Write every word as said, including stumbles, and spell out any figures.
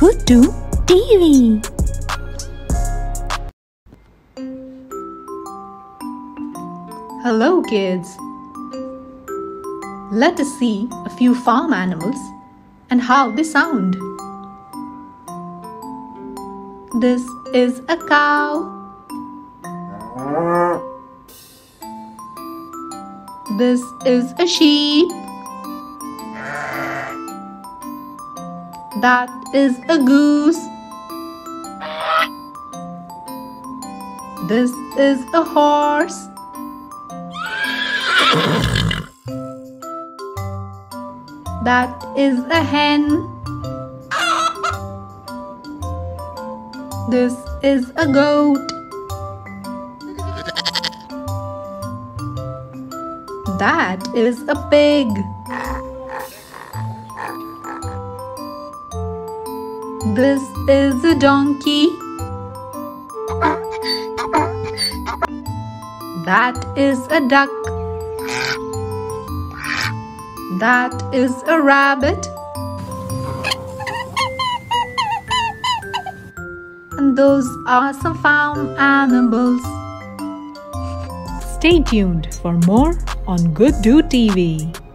GoodDo T V. Hello kids! Let us see a few farm animals and how they sound. This is a cow. This is a sheep. That is a goose. This is a horse. That is a hen. This is a goat. That is a pig. This is a donkey. That is a duck. That is a rabbit. And those are some farm animals. Stay tuned for more on GoodDo T V.